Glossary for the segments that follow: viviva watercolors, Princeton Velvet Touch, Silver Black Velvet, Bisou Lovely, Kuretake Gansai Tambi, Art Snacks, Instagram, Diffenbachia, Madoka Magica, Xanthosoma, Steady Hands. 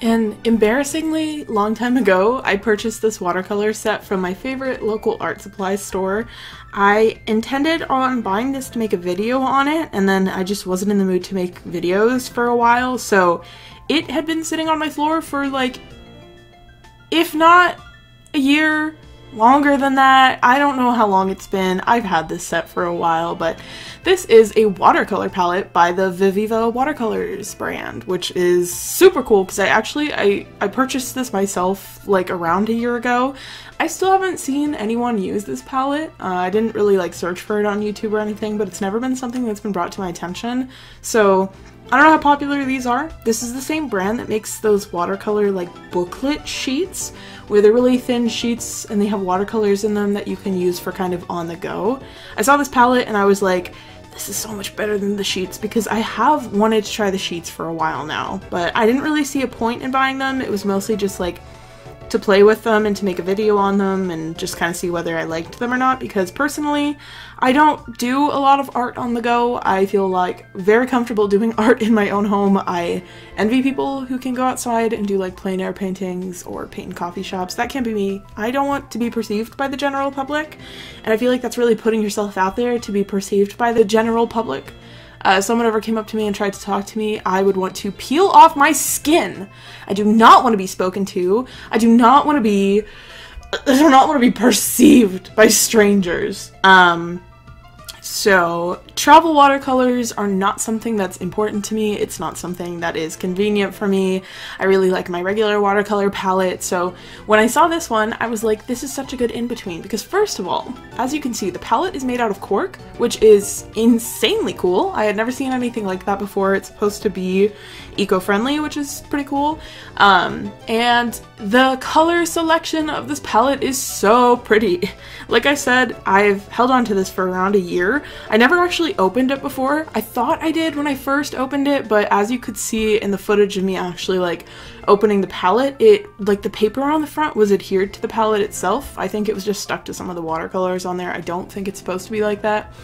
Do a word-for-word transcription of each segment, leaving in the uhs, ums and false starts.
And embarrassingly, long time ago, I purchased this watercolor set from my favorite local art supply store. I intended on buying this to make a video on it, and then I just wasn't in the mood to make videos for a while, so it had been sitting on my floor for like, if not a year, longer than that. I don't know how long it's been. I've had this set for a while, but this is a watercolor palette by the Viviva Watercolors brand, which is super cool because I actually, I, I purchased this myself like around a year ago. I still haven't seen anyone use this palette. Uh, I didn't really like search for it on YouTube or anything, but it's never been something that's been brought to my attention. So I don't know how popular these are. This is the same brand that makes those watercolor like booklet sheets where they're really thin sheets and they have watercolors in them that you can use for kind of on the go. I saw this palette and I was like, this is so much better than the sheets, because I have wanted to try the sheets for a while now, but I didn't really see a point in buying them. It was mostly just like to play with them and to make a video on them and just kind of see whether I liked them or not, because personally I don't do a lot of art on the go. I feel like very comfortable doing art in my own home. I envy people who can go outside and do like plein air paintings or paint in coffee shops. That can't be me. I don't want to be perceived by the general public, and I feel like that's really putting yourself out there to be perceived by the general public. Uh, if someone ever came up to me and tried to talk to me, I would want to peel off my skin. I do not want to be spoken to. I do not want to be, I do not want to be perceived by strangers. Um, so travel watercolors are not something that's important to me. It's not something that is convenient for me. I really like my regular watercolor palette. So when I saw this one, I was like, this is such a good in-between, because first of all, as you can see, the palette is made out of cork, which is insanely cool. I had never seen anything like that before. It's supposed to be eco-friendly, which is pretty cool. Um, and the color selection of this palette is so pretty. Like I said, I've held on to this for around a year. I never actually opened it before. I thought I did when I first opened it, but as you could see in the footage of me actually like opening the palette, it like the paper on the front was adhered to the palette itself. I think it was just stuck to some of the watercolors on there. I don't think it's supposed to be like that.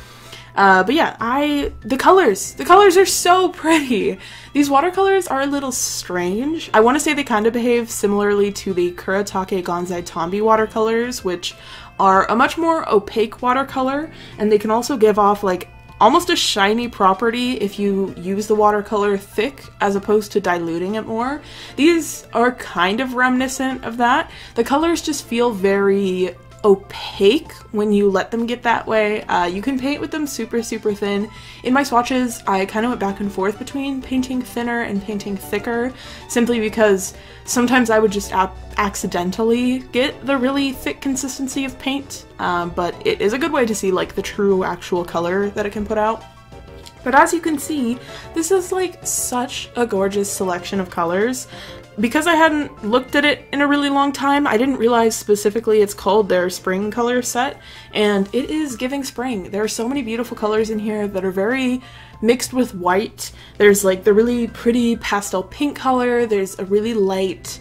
Uh, but yeah, I, the colors, the colors are so pretty. These watercolors are a little strange. I want to say they kind of behave similarly to the Kuretake Gansai Tambi watercolors, which are a much more opaque watercolor, and they can also give off like almost a shiny property if you use the watercolor thick as opposed to diluting it more. These are kind of reminiscent of that. The colors just feel very opaque when you let them get that way. Uh, you can paint with them super, super thin. In my swatches, I kind of went back and forth between painting thinner and painting thicker, simply because sometimes I would just accidentally get the really thick consistency of paint, um, but it is a good way to see like the true actual color that it can put out. But as you can see, this is like such a gorgeous selection of colors. Because I hadn't looked at it in a really long time, I didn't realize specifically it's called their spring color set, and it is giving spring. There are so many beautiful colors in here that are very mixed with white. There's like the really pretty pastel pink color, there's a really light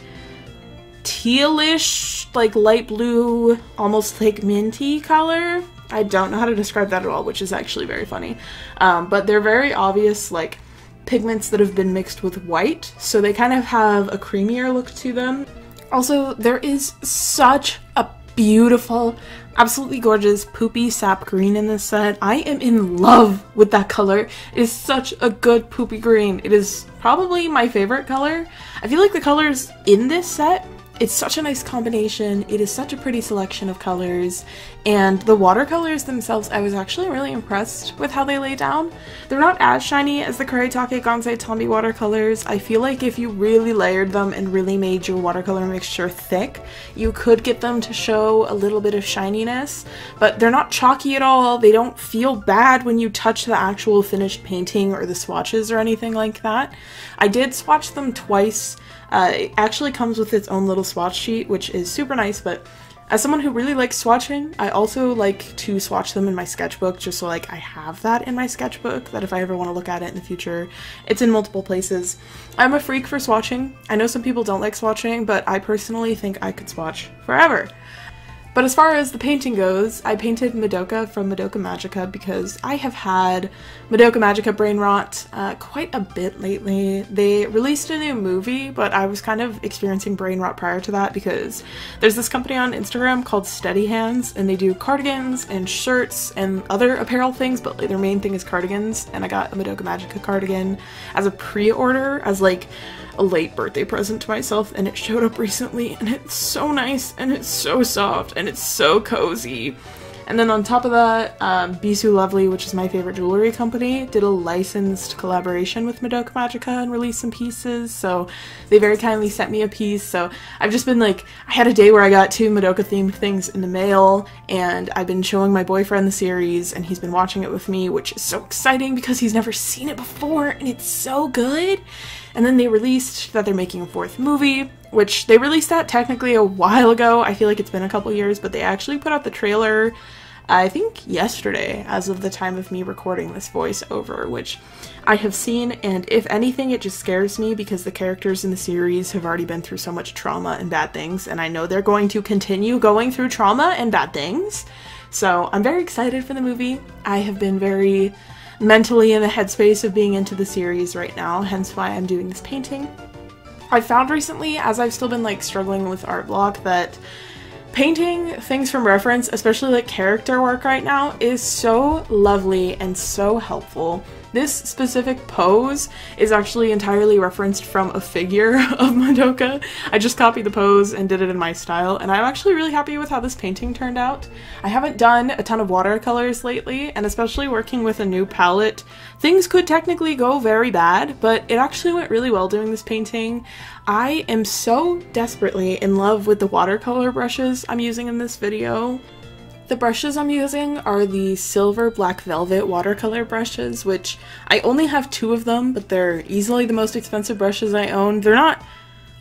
tealish, like light blue, almost like minty color. I don't know how to describe that at all, which is actually very funny. Um, but they're very obvious like pigments that have been mixed with white, so they kind of have a creamier look to them. Also, there is such a beautiful, absolutely gorgeous poopy sap green in this set. I am in love with that color. It is such a good poopy green. It is probably my favorite color. I feel like the colors in this set, it's such a nice combination. It is such a pretty selection of colors, and the watercolors themselves, I was actually really impressed with how they lay down. They're not as shiny as the Kuretake Gansai Tambi watercolors. I feel like if you really layered them and really made your watercolor mixture thick, you could get them to show a little bit of shininess, but they're not chalky at all. They don't feel bad when you touch the actual finished painting or the swatches or anything like that. I did swatch them twice. Uh, it actually comes with its own little swatch sheet, which is super nice, but as someone who really likes swatching, I also like to swatch them in my sketchbook, just so like I have that in my sketchbook, that if I ever want to look at it in the future, it's in multiple places. I'm a freak for swatching. I know some people don't like swatching, but I personally think I could swatch forever. But as far as the painting goes, I painted Madoka from Madoka Magica because I have had Madoka Magica brain rot uh, quite a bit lately. They released a new movie, but I was kind of experiencing brain rot prior to that because there's this company on Instagram called Steady Hands, and they do cardigans and shirts and other apparel things, but like, their main thing is cardigans, and I got a Madoka Magica cardigan as a pre-order, as like a late birthday present to myself, and it showed up recently, and it's so nice, and it's so soft, and it's so cozy. And then on top of that, um, Bisou Lovely, which is my favorite jewelry company, did a licensed collaboration with Madoka Magica and released some pieces, so they very kindly sent me a piece. So I've just been like, I had a day where I got two Madoka-themed things in the mail, and I've been showing my boyfriend the series, and he's been watching it with me, which is so exciting because he's never seen it before, and it's so good. And then they released that they're making a fourth movie, which they released that technically a while ago. I feel like it's been a couple years, but they actually put out the trailer, I think yesterday, as of the time of me recording this voiceover, which I have seen, and if anything, it just scares me because the characters in the series have already been through so much trauma and bad things, and I know they're going to continue going through trauma and bad things. So I'm very excited for the movie. I have been very mentally in the headspace of being into the series right now, hence why I'm doing this painting. I found recently, as I've still been like struggling with art block, that painting things from reference, especially like character work right now, is so lovely and so helpful. This specific pose is actually entirely referenced from a figure of Madoka. I just copied the pose and did it in my style, and I'm actually really happy with how this painting turned out. I haven't done a ton of watercolors lately, and especially working with a new palette, things could technically go very bad, but it actually went really well doing this painting. I am so desperately in love with the watercolor brushes I'm using in this video. The brushes I'm using are the Silver Black Velvet watercolor brushes, which I only have two of them, but they're easily the most expensive brushes I own. They're not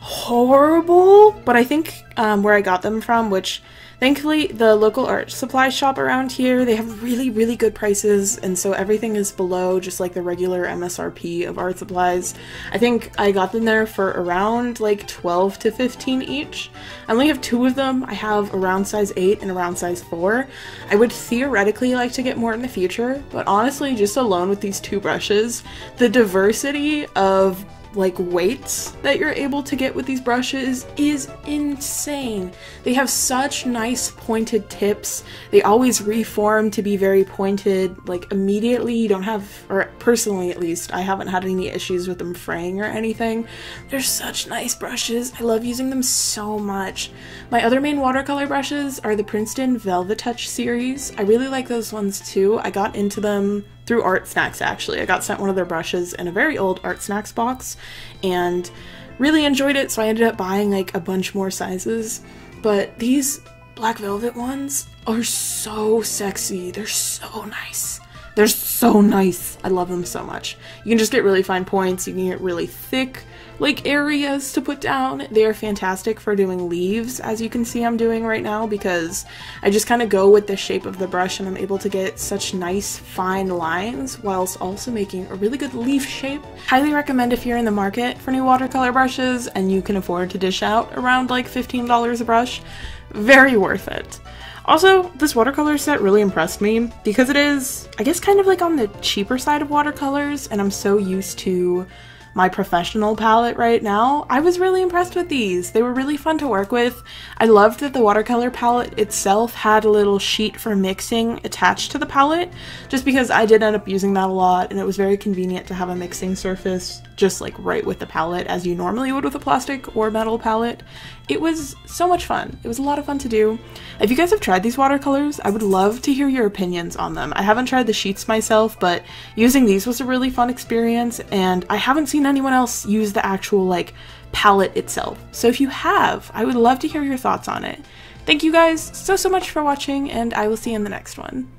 horrible, but I think um, where I got them from, which thankfully the local art supply shop around here, they have really, really good prices, and so everything is below just like the regular M S R P of art supplies. I think I got them there for around like twelve to fifteen each. I only have two of them. I have a round size eight and a round size four. I would theoretically like to get more in the future, but honestly, just alone with these two brushes, the diversity of like weights that you're able to get with these brushes is insane. They have such nice pointed tips. They always reform to be very pointed, like immediately. You don't have, or personally at least, I haven't had any issues with them fraying or anything. They're such nice brushes. I love using them so much. My other main watercolor brushes are the Princeton Velvet Touch series. I really like those ones too. I got into them through Art Snacks, actually. I got sent one of their brushes in a very old Art Snacks box and really enjoyed it, so I ended up buying like a bunch more sizes. But these Black Velvet ones are so sexy. They're so nice. They're so nice. I love them so much. You can just get really fine points. You can get really thick like areas to put down. They are fantastic for doing leaves, as you can see I'm doing right now, because I just kind of go with the shape of the brush and I'm able to get such nice fine lines whilst also making a really good leaf shape. Highly recommend if you're in the market for new watercolor brushes and you can afford to dish out around like fifteen dollars a brush. Very worth it. Also, this watercolor set really impressed me because it is, I guess, kind of like on the cheaper side of watercolors, and I'm so used to my professional palette right now. I was really impressed with these. They were really fun to work with. I loved that the watercolor palette itself had a little sheet for mixing attached to the palette, just because I did end up using that a lot, and it was very convenient to have a mixing surface just like right with the palette, as you normally would with a plastic or metal palette. It was so much fun. It was a lot of fun to do. If you guys have tried these watercolors, I would love to hear your opinions on them. I haven't tried the sheets myself, but using these was a really fun experience, and I haven't seen anyone else use the actual like palette itself, so if you have, I would love to hear your thoughts on it. Thank you guys so so much for watching, and I will see you in the next one.